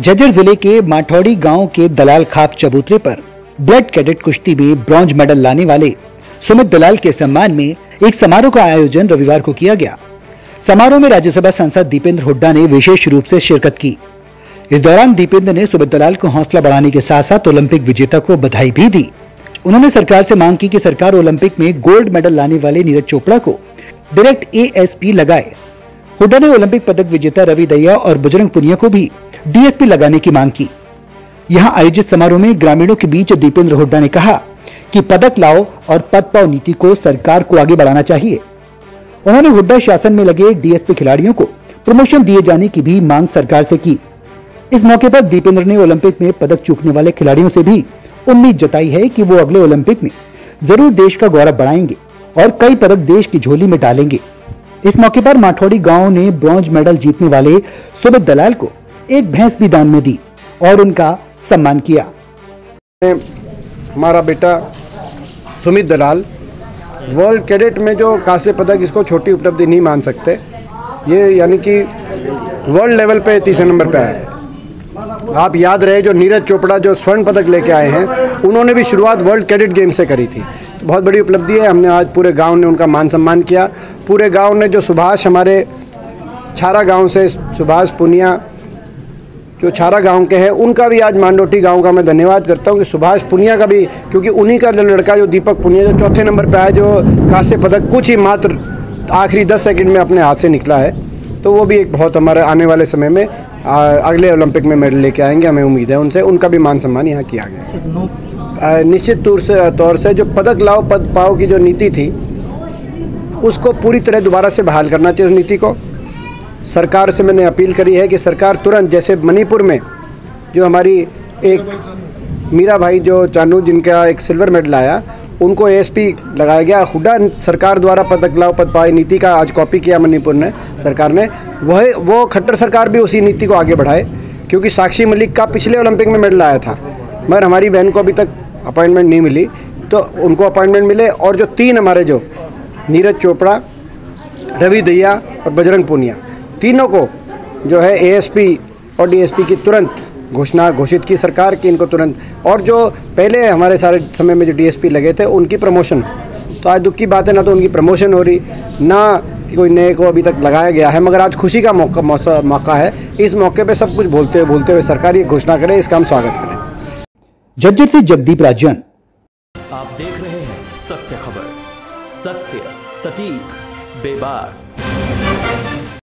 झज्जर जिले के माठौड़ी गांव के दलाल खाप चबूतरे पर ब्लड कैडेट कुश्ती में ब्रॉन्ज मेडल लाने वाले सुमित दलाल के सम्मान में एक समारोह का आयोजन रविवार को किया गया। समारोह में राज्यसभा सांसद दीपेंद्र हुड्डा ने विशेष रूप से शिरकत की। इस दौरान दीपेंद्र ने सुमित दलाल को हौसला बढ़ाने के साथ साथ ओलंपिक विजेता को बधाई भी दी। उन्होंने सरकार से मांग की कि सरकार ओलंपिक में गोल्ड मेडल लाने वाले नीरज चोपड़ा को डायरेक्ट ASP लगाए। हुड्डा ने ओलंपिक पदक विजेता रवि दहिया और बजरंग पुनिया को भी DSP लगाने की मांग की। यहाँ आयोजित समारोह में ग्रामीणों के बीच दीपेंद्र हुड्डा ने कहा कि पदक लाओ और पद पाओ नीति को सरकार को आगे बढ़ाना चाहिए। उन्होंने हुड्डा शासन में लगे DSP खिलाड़ियों को प्रमोशन दिए जाने की भी मांग सरकार से की। इस मौके पर दीपेंद्र ने ओलंपिक में पदक चूकने वाले खिलाड़ियों से भी उम्मीद जताई है कि वो अगले ओलंपिक में जरूर देश का गौरव बढ़ाएंगे और कई पदक देश की झोली में डालेंगे। इस मौके पर माठौड़ी गांव ने ब्रॉन्ज मेडल जीतने वाले सुमित दलाल को एक भैंस भी दान में दी और उनका सम्मान किया। हमारा बेटा सुमित दलाल वर्ल्ड कैडेट में जो कांस्य पदक, इसको छोटी उपलब्धि नहीं मान सकते, ये यानी कि वर्ल्ड लेवल पे तीसरे नंबर पे आया। आप याद रहे जो नीरज चोपड़ा जो स्वर्ण पदक लेके आए हैं, उन्होंने भी शुरुआत वर्ल्ड कैडेट गेम से करी थी। तो बहुत बड़ी उपलब्धि है। हमने आज पूरे गांव ने उनका मान सम्मान किया। पूरे गांव ने जो सुभाष, हमारे छारा गांव से सुभाष पूनिया जो छारा गांव के हैं, उनका भी आज मांडोटी गांव का मैं धन्यवाद करता हूँ कि सुभाष पूनिया का भी, क्योंकि उन्हीं का लड़का जो दीपक पुनिया जो चौथे नंबर पर आया, जो कांस्य पदक कुछ ही मात्र आखिरी 10 सेकेंड में अपने हाथ से निकला है, तो वो भी एक बहुत हमारे आने वाले समय में अगले ओलंपिक में मेडल लेके आएंगे, हमें उम्मीद है। उनसे उनका भी मान सम्मान यहाँ किया गया। निश्चित तौर से जो पदक लाओ पद पाओ की जो नीति थी, उसको पूरी तरह दोबारा से बहाल करना चाहिए। उस नीति को सरकार से मैंने अपील करी है कि सरकार तुरंत, जैसे मणिपुर में जो हमारी एक मीरा भाई जो चानू जिनका एक सिल्वर मेडल आया, उनको ASP लगाया गया। हुड्डा सरकार द्वारा पदक लाओ पद पाओ नीति का आज कॉपी किया मणिपुर ने सरकार ने। वो खट्टर सरकार भी उसी नीति को आगे बढ़ाए, क्योंकि साक्षी मलिक का पिछले ओलंपिक में मेडल आया था, मगर हमारी बहन को अभी तक अपॉइंटमेंट नहीं मिली, तो उनको अपॉइंटमेंट मिले। और जो तीन हमारे जो नीरज चोपड़ा, रवि दहिया और बजरंग पुनिया, तीनों को जो है ASP और DSP की तुरंत घोषित की सरकार की, इनको तुरंत। और जो पहले हमारे सारे समय में जो DSP लगे थे, उनकी प्रमोशन, तो आज दुख की बात है ना तो उनकी प्रमोशन हो रही ना कोई नए को अभी तक लगाया गया है, मगर आज खुशी का मौका है। इस मौके पे सब कुछ बोलते हुए सरकार ये घोषणा करे, इसका हम स्वागत करें। झज्जर से जगदीप राजन। आप देख रहे हैं सत्य खबर, सत्य सटीक बेबाक।